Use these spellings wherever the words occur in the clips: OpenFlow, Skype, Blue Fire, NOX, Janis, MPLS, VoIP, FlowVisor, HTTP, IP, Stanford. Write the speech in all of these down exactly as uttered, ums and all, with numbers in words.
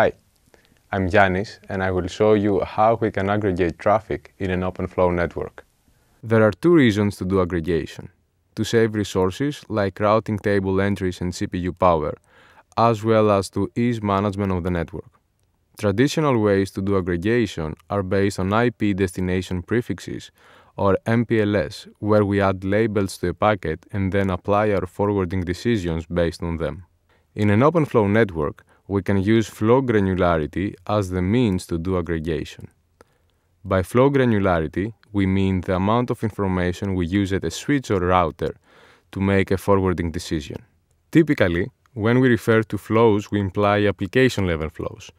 Hi, I'm Janis, and I will show you how we can aggregate traffic in an OpenFlow network. There are two reasons to do aggregation: to save resources like routing table entries and C P U power, as well as to ease management of the network. Traditional ways to do aggregation are based on I P destination prefixes, or M P L S, where we add labels to a packet and then apply our forwarding decisions based on them. In an OpenFlow network, we can use flow granularity as the means to do aggregation. By flow granularity, we mean the amount of information we use at a switch or router to make a forwarding decision. Typically, when we refer to flows, we imply application-level flows,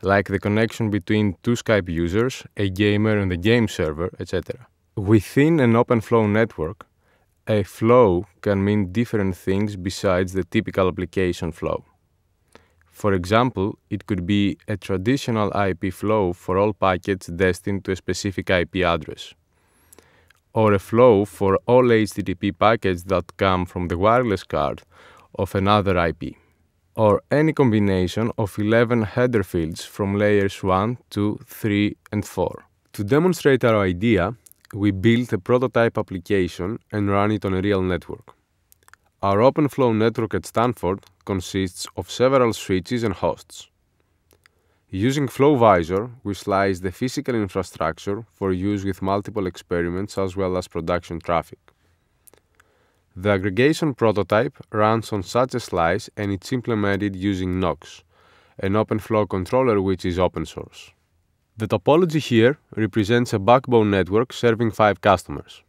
like the connection between two Skype users, a gamer and the game server, et cetera. Within an OpenFlow network, a flow can mean different things besides the typical application flow. For example, it could be a traditional I P flow for all packets destined to a specific I P address, or a flow for all H T T P packets that come from the wireless card of another I P, or any combination of eleven header fields from layers one, two, three, and four. To demonstrate our idea, we built a prototype application and ran it on a real network. Our OpenFlow network at Stanford consists of several switches and hosts. Using FlowVisor, we slice the physical infrastructure for use with multiple experiments as well as production traffic. The aggregation prototype runs on such a slice, and it's implemented using NOX, an OpenFlow controller which is open source. The topology here represents a backbone network serving five customers.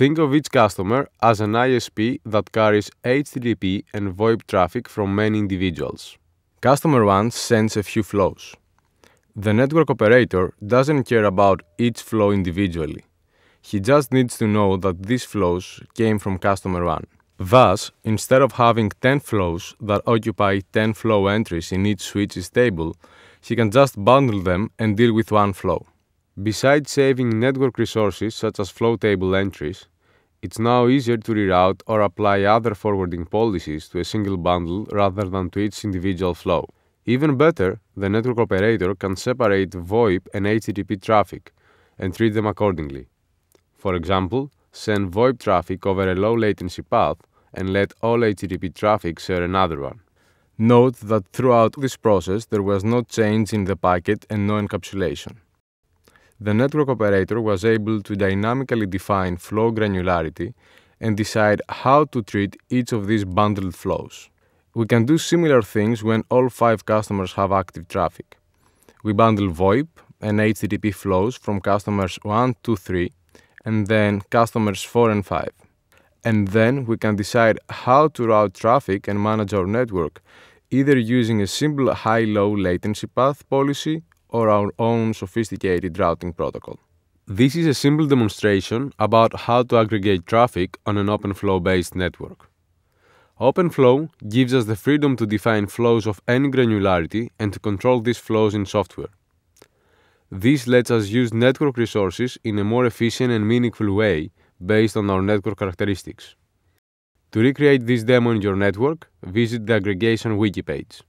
Think of each customer as an I S P that carries H T T P and VoIP traffic from many individuals. Customer one sends a few flows. The network operator doesn't care about each flow individually. He just needs to know that these flows came from customer one. Thus, instead of having ten flows that occupy ten flow entries in each switch's table, he can just bundle them and deal with one flow. Besides saving network resources such as flow table entries, it's now easier to reroute or apply other forwarding policies to a single bundle rather than to each individual flow. Even better, the network operator can separate VoIP and H T T P traffic and treat them accordingly. For example, send VoIP traffic over a low latency path and let all H T T P traffic share another one. Note that throughout this process there was no change in the packet and no encapsulation. The network operator was able to dynamically define flow granularity and decide how to treat each of these bundled flows. We can do similar things when all five customers have active traffic. We bundle VoIP and H T T P flows from customers one, two, three, and then customers four and five. And then we can decide how to route traffic and manage our network, either using a simple high-low latency path policy or our own sophisticated routing protocol. This is a simple demonstration about how to aggregate traffic on an OpenFlow-based network. OpenFlow gives us the freedom to define flows of any granularity and to control these flows in software. This lets us use network resources in a more efficient and meaningful way based on our network characteristics. To recreate this demo in your network, visit the aggregation wiki page.